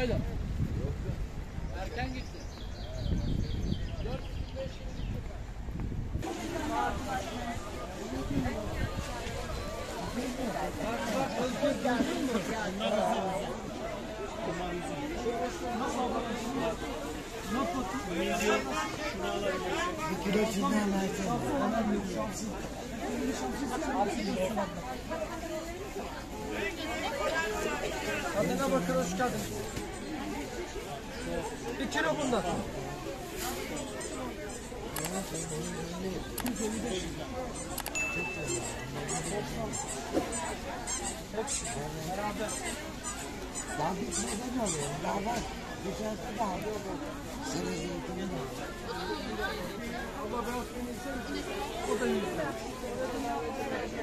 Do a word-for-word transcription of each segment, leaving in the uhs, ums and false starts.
Sırayla. Erken gitti. Tadına bakın, hoş geldin. Bir kilo bundan.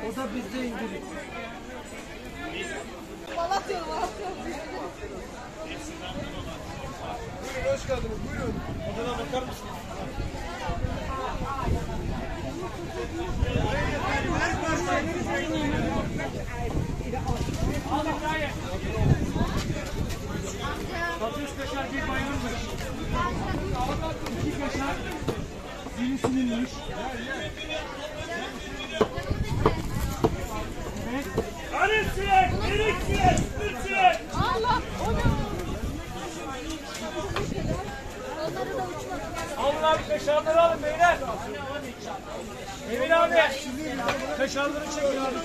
O da bizde indirir. Malatya, Malatya. Buyurun, hoş geldiniz. Buyurun. Adana bakar mısınız? Satış kaşar bir bayramdır. İki kaşar dilisinin. Arıçiler, erikçiler, sütçiler. Allah, o ne? Alın abi, kaşarları alın beyler. Emin abi, kaşarları çekin abi.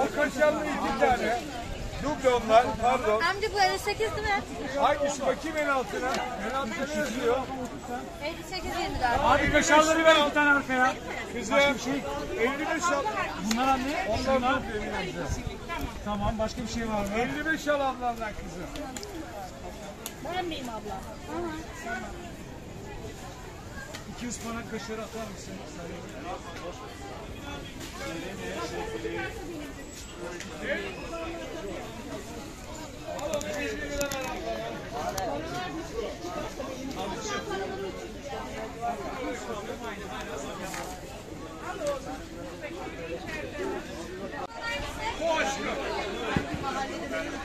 O kaşarları iki tane. Duble onlar, pardon. Amca bu elli sekiz değil mi? Hangisi bakayım en altına? En altına yazıyor. elli sekiz yirmi dört. Abi kaşarları ver iki tane arkaya. Kızım, elli beş al. Bunlar anne? Onlar da bize. Tamam, başka bir şey var mı? elli beş al ablandan kızım. Ben miyim abla? Aha. iki yüz bana kaşarı atar mısın?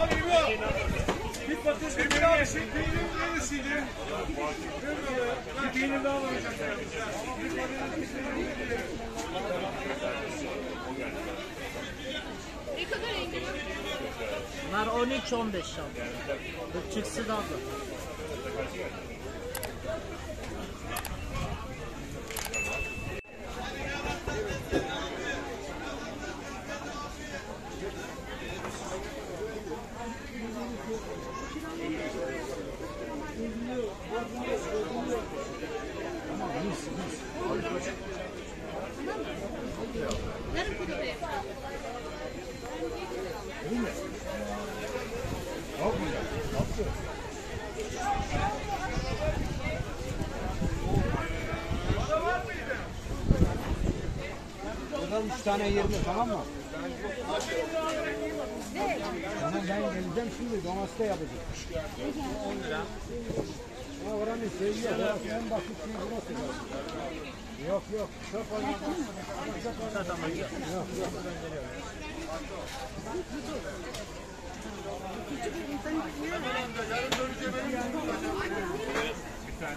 Abi bu. Bir patates bir bira. Şey, peynirin neresiydi? Bir peynir daha alacak. Bir patates bir bira. Bunlar on üç on beş şal. Bıkçıksız abla. üç tane yirmi, tamam mı? Sana ben geleceğim şimdi, domaste yapacağım. on lira. Ama oranı seviyor. En basit şey burası. Yok yok. Çok olmaz. Yok yok. Bir tane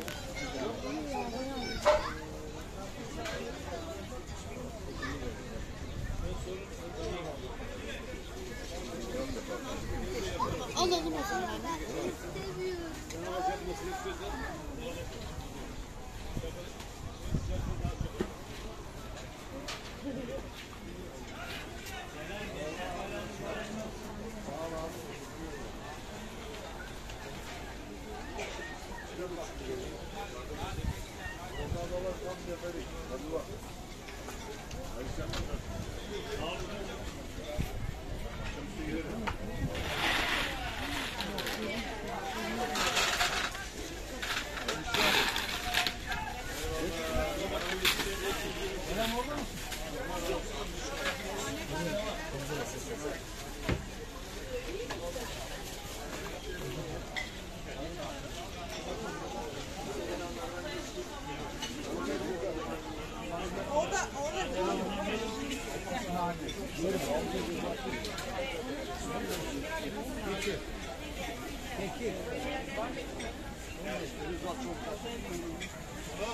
alalım o zaman.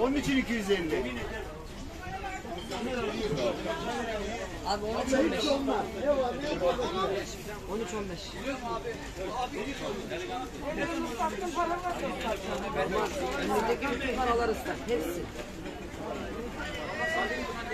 Onun için iki yüz elli. Abi on üç on beş. on üç on beş. Paralar ıslar. Hepsi.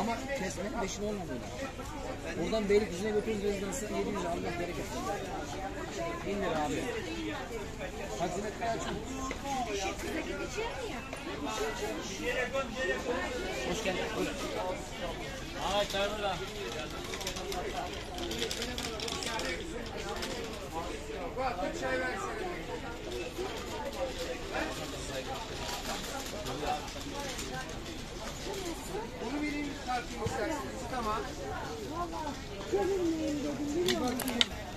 Ama kesmek beşin olmadı. Buradan Beylikdüzü'ne götürürüz gözlerse yedi yüz Allah bereket. bin lira abi. Hazinet kadar çok. Hoş geldin. Ay çağırın lan. Bak bir çay versene. Bunu vereyim tartayım isterseniz. Tamam. Vallahi görünmeyeyim dedim. Bir bakayım.